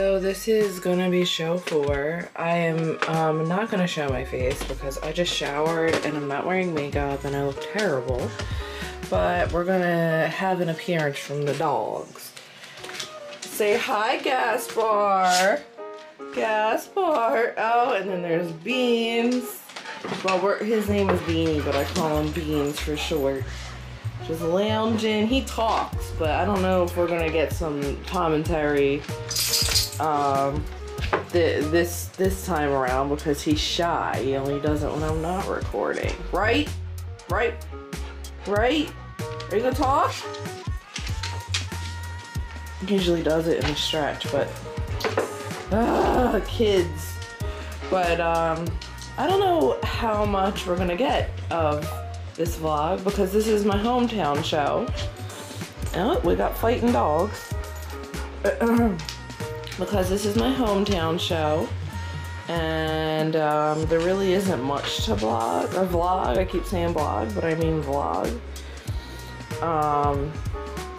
So this is gonna be show 4. I am not gonna show my face because I just showered and I'm not wearing makeup and I look terrible. But we're gonna have an appearance from the dogs. Say hi, Gaspar. Gaspar. Oh, and then there's Beans. Well, his name is Beanie, but I call him Beans for short. Just lounging. He talks, but I don't know if we're gonna get some commentary this time around because he's shy. He only does it when I'm not recording. Right? Right? Right? Are you gonna talk? He usually does it in a stretch, but kids. But I don't know how much we're gonna get of this vlog because this is my hometown show. Oh, we got fighting dogs. Because this is my hometown show, and there really isn't much to vlog. I keep saying vlog, but I mean vlog.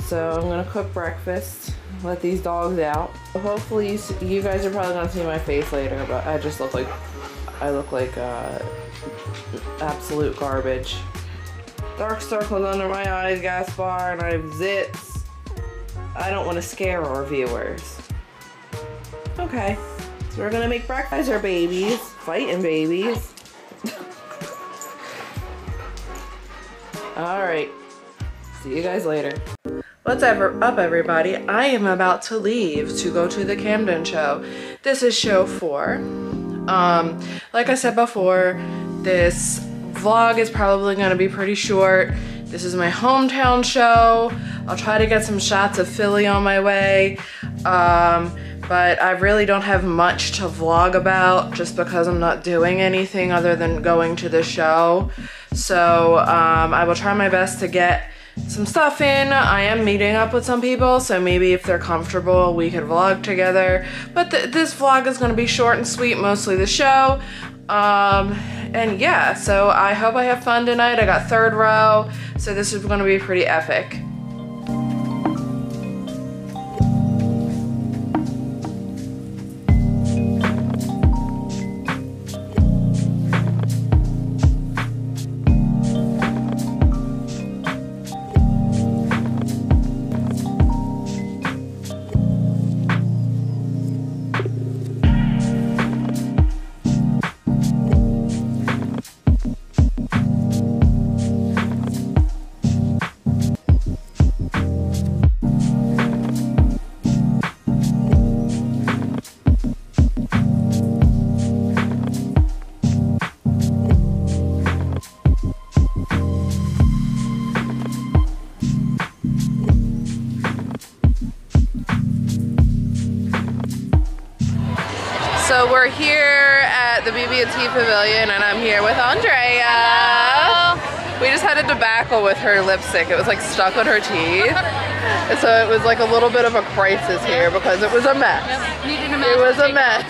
So I'm gonna cook breakfast, let these dogs out. Hopefully you guys are probably gonna see my face later, but I just look like absolute garbage. Dark circles under my eyes, Gaspar, and I have zits. I don't want to scare our viewers. Okay, so we're gonna make breakfast. Our babies, fighting babies. All right, see you guys later. What's up, everybody? I am about to leave to go to the Camden show. This is show 4. Like I said before, this vlog is probably gonna be pretty short. This is my hometown show. I'll try to get some shots of Philly on my way. But I really don't have much to vlog about just because I'm not doing anything other than going to the show. So I will try my best to get some stuff in. I am meeting up with some people, so maybe if they're comfortable we could vlog together. But this vlog is going to be short and sweet, mostly the show. And yeah, so I hope I have fun tonight. I got third row, so this is going to be pretty epic. So we're here at the BB&T Pavilion and I'm here with Andrea. Hello. We just had a debacle with her lipstick. It was like stuck on her teeth. And so it was like a little bit of a crisis here because it was a mess. Yep. Needed a mess. It was a mess.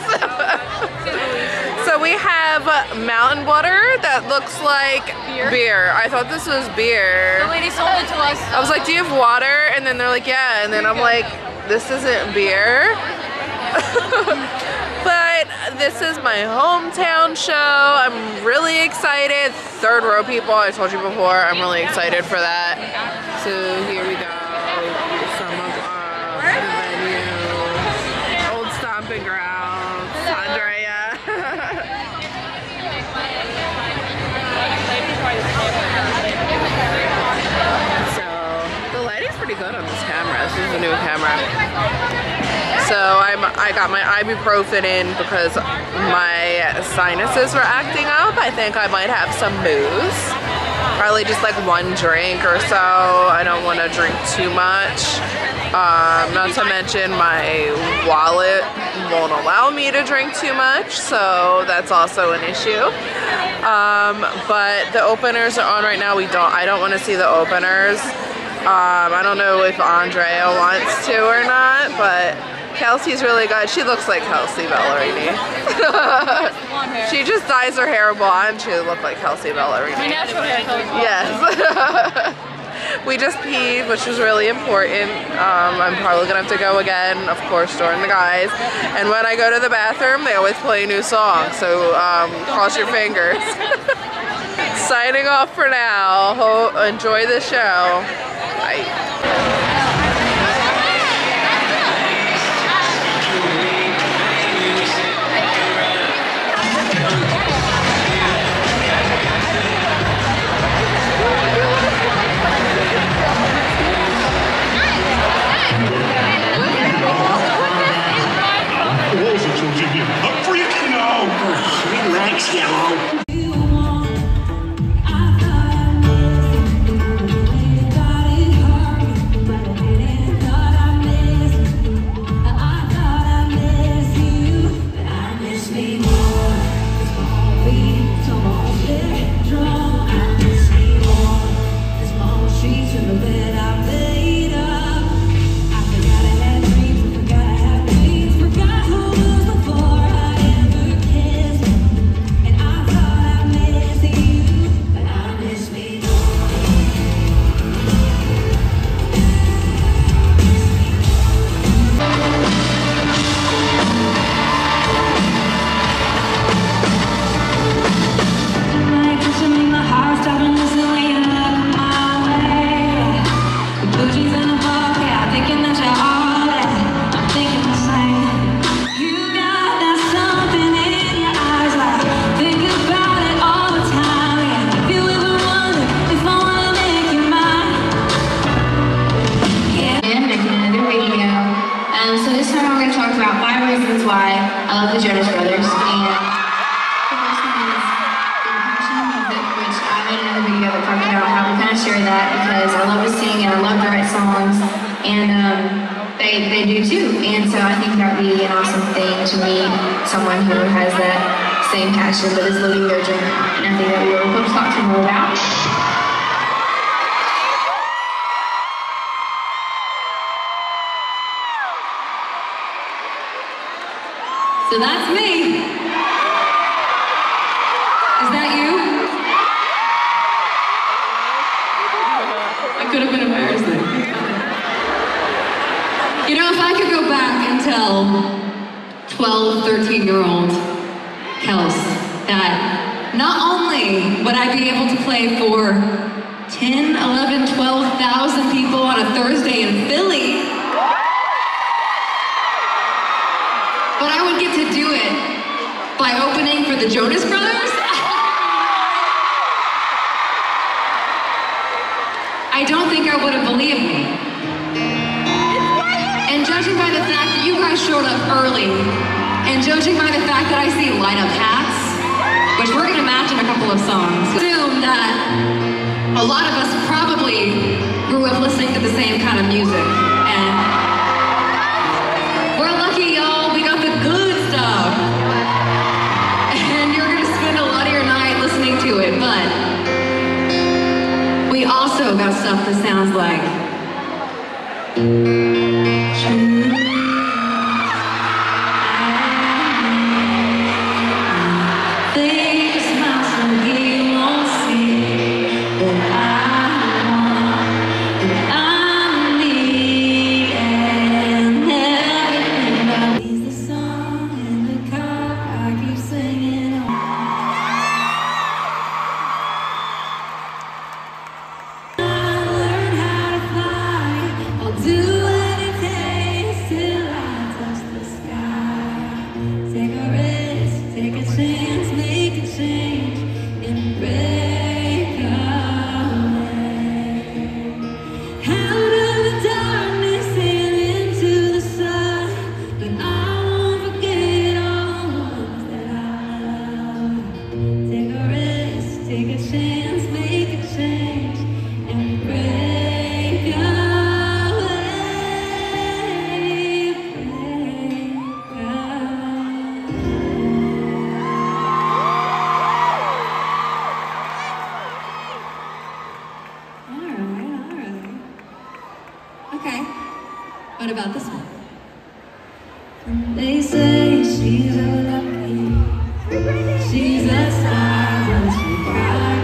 So we have mountain water that looks like beer. I thought this was beer. The lady sold it to us. I was like, do you have water? And then they're like, yeah. And then I'm like, this isn't beer. But this is my hometown show. I'm really excited. Third row people, I told you before, I'm really excited for that. So here we go. Some of our menus. Old stomping grounds. Andrea. So the lighting's pretty good on this camera. This is a new camera. So I got my ibuprofen in because my sinuses were acting up. I think I might have some booze. Probably just like one drink or so. I don't want to drink too much. Not to mention my wallet won't allow me to drink too much. So that's also an issue. But the openers are on right now. I don't want to see the openers. I don't know if Andrea wants to or not, but Kelsey's really good. She looks like Kelsey Ballerini. She just dyes her hair blonde to look like Kelsey Ballerini. My natural hair color. Yes. We just peed, which was really important. I'm probably gonna have to go again, of course, during the guys. And when I go to the bathroom, they always play a new song, so cross your fingers. Signing off for now. Enjoy the show. Bye. Yellow. I love the Jonas Brothers, and the first one is the passion of it, which I made another video that talked about how we kind of share that because I love to sing and I love to write songs, and they do too. And so I think that would be an awesome thing to meet someone who has that same passion but is living their dream, and I think that we will hope to talk to more about. So that's me. Is that you? That could have been embarrassing. You know, if I could go back and tell 12, 13-year-old Kels that not only would I be able to play for 10, 11, 12,000 people on a Thursday in Philly, but I would get to do it by opening for the Jonas Brothers. I don't think I would have believed me. And judging by the fact that you guys showed up early, and judging by the fact that I see light-up hats, which we're gonna match in a couple of songs, assume that a lot of us probably grew up listening to the same kind of music. And we're lucky, y'all, we got the good stuff. And you're gonna spend a lot of your night listening to it, but we also got stuff that sounds like... Think a smile so he won't see that I want, that She's a star, she cry,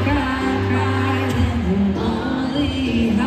cry, cry, and only I.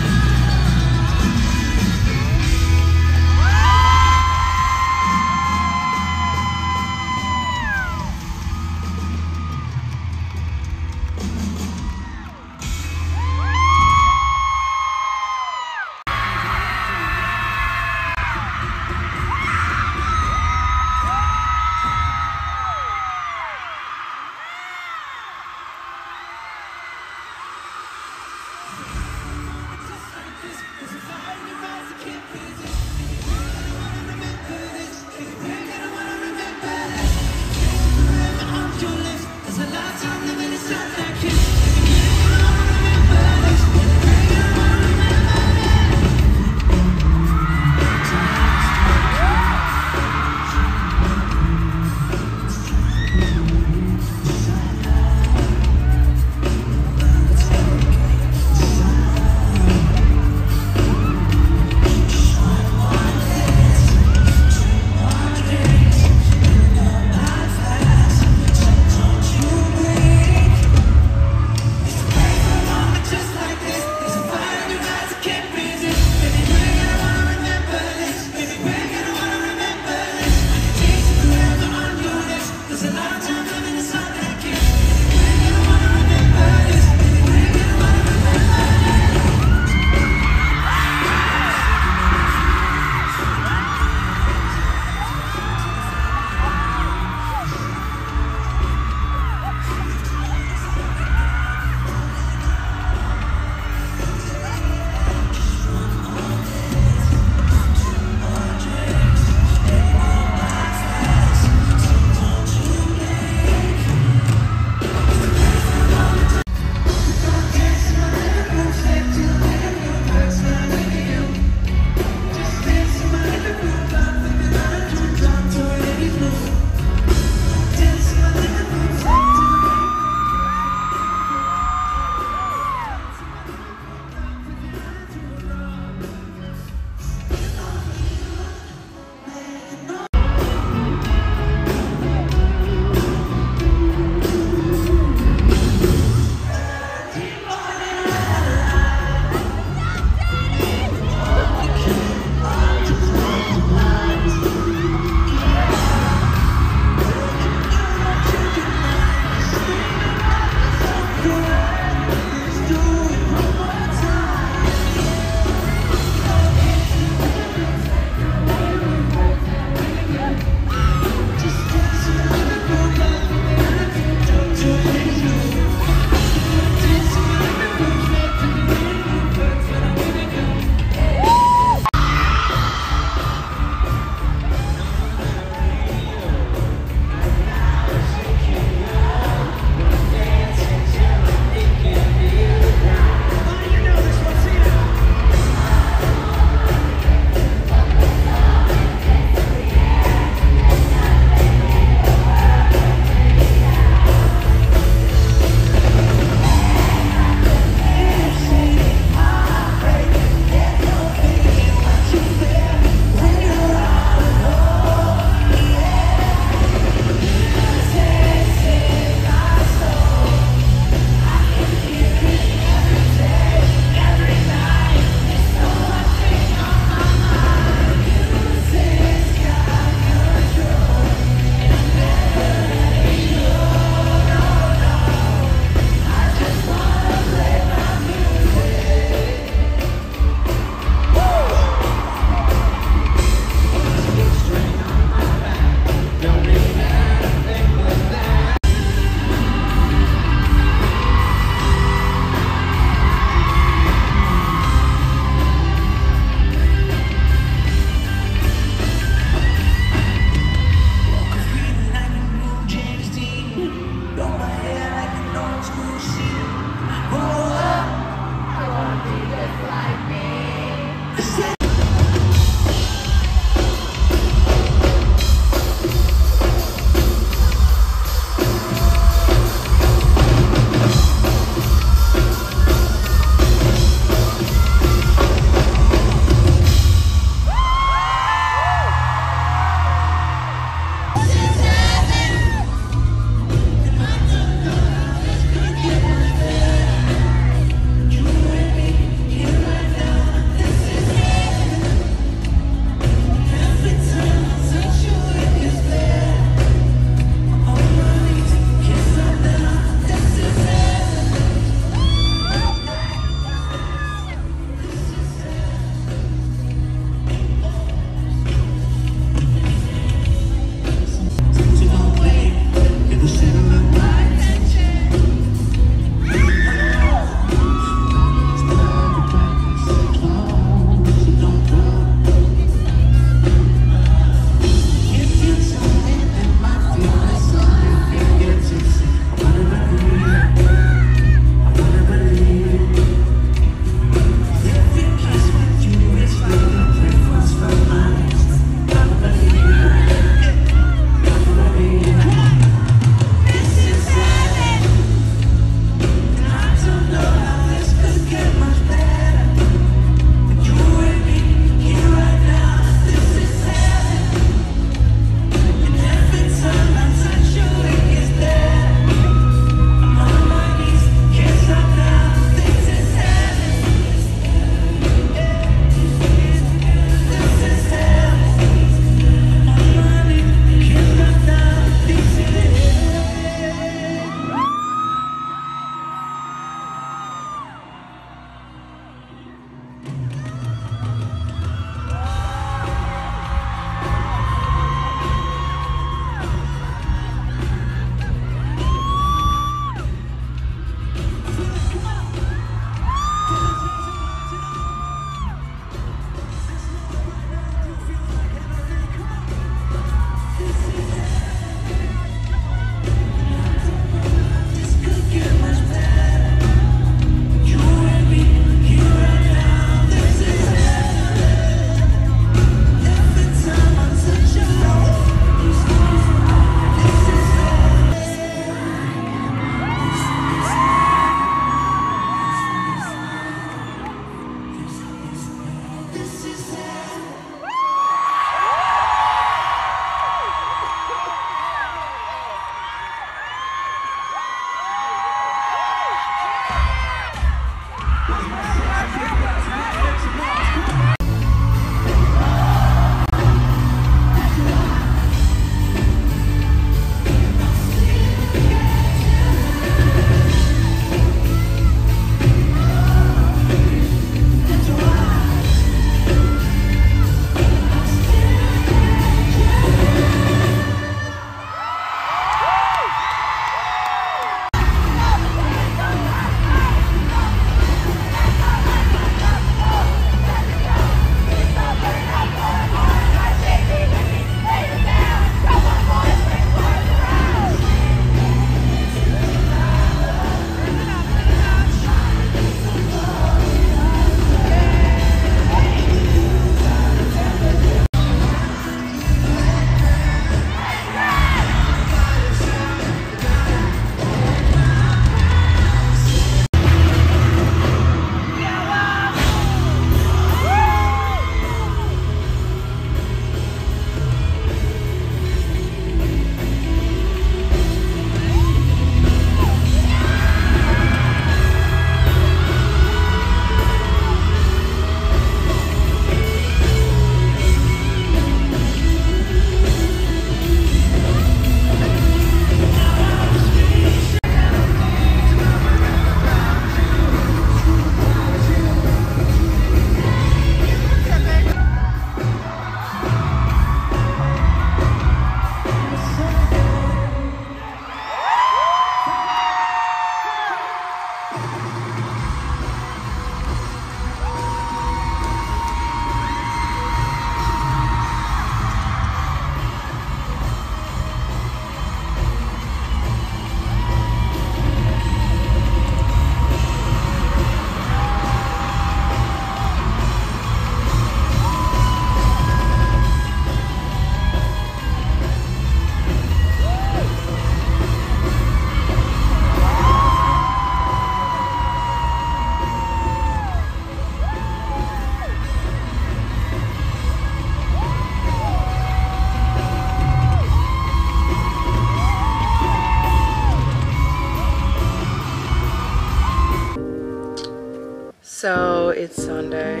So it's Sunday.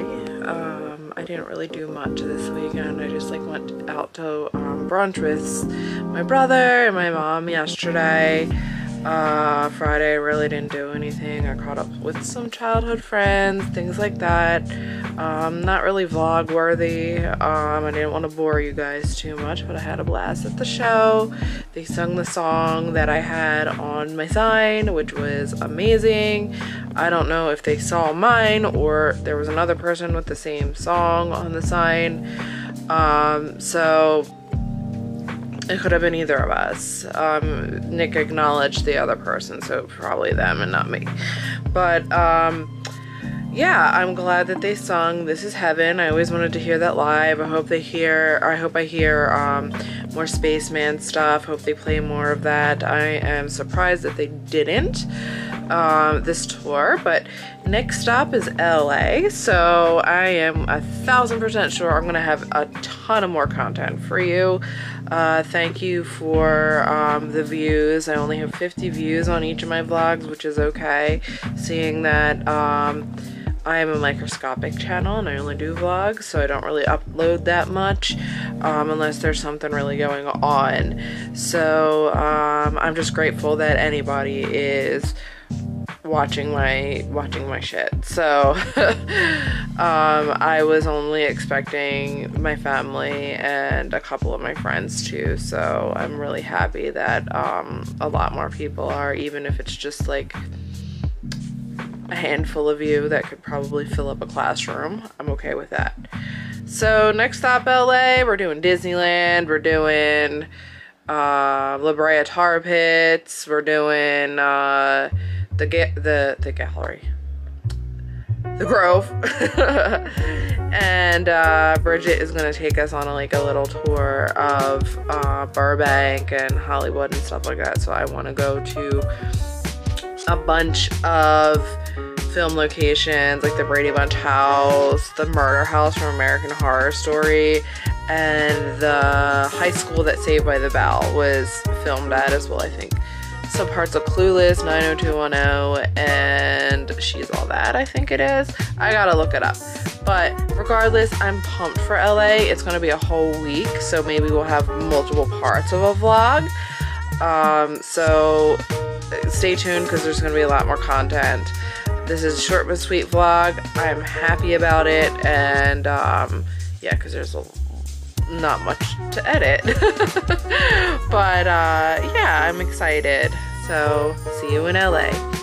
I didn't really do much this weekend. I just like went out to brunch with my brother and my mom yesterday. Friday I really didn't do anything. I caught up with some childhood friends, things like that. Not really vlog worthy. I didn't want to bore you guys too much, but I had a blast at the show. They sung the song that I had on my sign, which was amazing. I don't know if they saw mine or there was another person with the same song on the sign. So it could have been either of us. Nick acknowledged the other person, so probably them and not me. But yeah, I'm glad that they sung This Is Heaven. I always wanted to hear that live. I hope I hear more Spaceman stuff. Hope they play more of that. I am surprised that they didn't this tour, but next stop is LA, so I am 1,000% sure I'm gonna have a ton of more content for you. Thank you for the views. I only have 50 views on each of my vlogs, which is okay, seeing that I am a microscopic channel and I only do vlogs, so I don't really upload that much unless there's something really going on. So I'm just grateful that anybody is watching my shit. So I was only expecting my family and a couple of my friends too, so I'm really happy that a lot more people are, even if it's just like a handful of you that could probably fill up a classroom. I'm okay with that. So next stop LA, we're doing Disneyland, we're doing La Brea Tar Pits, we're doing the gallery, the Grove, and Bridget is gonna take us on a little tour of Burbank and Hollywood and stuff like that. So I want to go to a bunch of film locations, like the Brady Bunch house, the murder house from American Horror Story, and the high school that Saved by the Bell was filmed at as well, I think. Some parts of Clueless, 90210, and She's All That, I think it is. I gotta look it up. But regardless, I'm pumped for LA. It's gonna be a whole week, so maybe we'll have multiple parts of a vlog. So stay tuned, because there's gonna be a lot more content. This is a short but sweet vlog. I'm happy about it, and yeah, because there's not much to edit. But yeah, I'm excited. So see you in LA.